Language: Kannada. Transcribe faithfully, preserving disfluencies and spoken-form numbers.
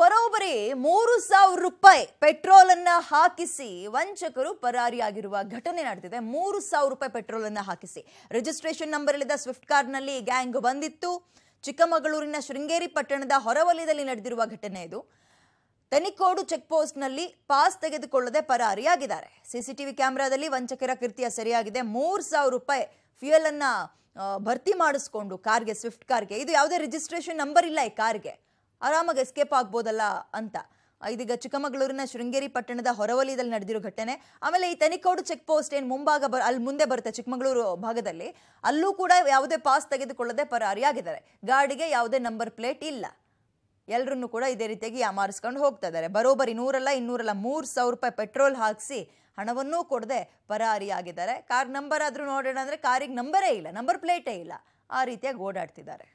ಬರೋಬರಿ ಮೂರು ಸಾವಿರ ರೂಪಾಯಿ ಪೆಟ್ರೋಲ್ ಅನ್ನು ಹಾಕಿಸಿ ವಂಚಕರು ಪರಾರಿಯಾಗಿರುವ ಘಟನೆ ನಡೆದಿದೆ। ಮೂರು ಸಾವಿರ ರೂಪಾಯಿ ಪೆಟ್ರೋಲ್ ಅನ್ನು ಹಾಕಿಸಿ ರಿಜಿಸ್ಟ್ರೇಷನ್ ನಂಬರ್ ಇಲ್ಲದ ಸ್ವಿಫ್ಟ್ ಕಾರ್ ನಲ್ಲಿ ಗ್ಯಾಂಗ್ ಬಂದಿತ್ತು। ಚಿಕ್ಕಮಗಳೂರಿನ ಶೃಂಗೇರಿ ಪಟ್ಟಣದ ಹೊರವಲಯದಲ್ಲಿ ನಡೆದಿರುವ ಘಟನೆ ಇದು। ತನಿಕೋಡು ಚೆಕ್ ಪೋಸ್ಟ್ ನಲ್ಲಿ ಪಾಸ್ ತೆಗೆದುಕೊಳ್ಳದೆ ಪರಾರಿಯಾಗಿದ್ದಾರೆ। ಸಿಸಿಟಿವಿ ಕ್ಯಾಮೆರಾದಲ್ಲಿ ವಂಚಕರ ಕೃತ್ಯ ಸರಿಯಾಗಿದೆ। ಮೂರು ಸಾವಿರ ರೂಪಾಯಿ ಫ್ಯೂಯಲ್ ಅನ್ನು ಭರ್ತಿ ಮಾಡಿಸಿಕೊಂಡು ಕಾರ್ಗೆ ಸ್ವಿಫ್ಟ್ ಕಾರ್ಗೆ ಇದು ಯಾವುದೇ ರಿಜಿಸ್ಟ್ರೇಷನ್ ನಂಬರ್ ಇಲ್ಲ, ಈ ಕಾರ್ಗೆ ಆರಾಮಾಗಿ ಎಸ್ಕೇಪ್ ಆಗ್ಬೋದಲ್ಲ ಅಂತ। ಇದೀಗ ಚಿಕ್ಕಮಗಳೂರಿನ ಶೃಂಗೇರಿ ಪಟ್ಟಣದ ಹೊರವಲಯದಲ್ಲಿ ನಡೆದಿರೋ ಘಟನೆ। ಆಮೇಲೆ ಈ ತನಿಕೋಡು ಚೆಕ್ ಪೋಸ್ಟ್ ಏನು ಮುಂಭಾಗ ಬರ್ ಅಲ್ಲಿ ಮುಂದೆ ಬರುತ್ತೆ ಚಿಕ್ಕಮಗಳೂರು ಭಾಗದಲ್ಲಿ, ಅಲ್ಲೂ ಕೂಡ ಯಾವುದೇ ಪಾಸ್ ತೆಗೆದುಕೊಳ್ಳದೆ ಪರಾರಿಯಾಗಿದ್ದಾರೆ। ಗಾಡಿಗೆ ಯಾವುದೇ ನಂಬರ್ ಪ್ಲೇಟ್ ಇಲ್ಲ। ಎಲ್ಲರನ್ನೂ ಕೂಡ ಇದೇ ರೀತಿಯಾಗಿ ಯಾಮಾರಿಸ್ಕೊಂಡು ಹೋಗ್ತಾ ಇದ್ದಾರೆ। ಬರೋಬರಿ ನೂರಲ್ಲ ಇನ್ನೂರಲ್ಲ ಮೂರು ಸಾವಿರ ರೂಪಾಯಿ ಪೆಟ್ರೋಲ್ ಹಾಕಿಸಿ ಹಣವನ್ನೂ ಕೊಡದೆ ಪರಾರಿಯಾಗಿದ್ದಾರೆ। ಕಾರ್ ನಂಬರ್ ಆದರೂ ನೋಡೋಣ ಅಂದರೆ ಕಾರಿಗೆ ನಂಬರೇ ಇಲ್ಲ, ನಂಬರ್ ಪ್ಲೇಟೇ ಇಲ್ಲ, ಆ ರೀತಿಯಾಗಿ ಓಡಾಡ್ತಿದ್ದಾರೆ।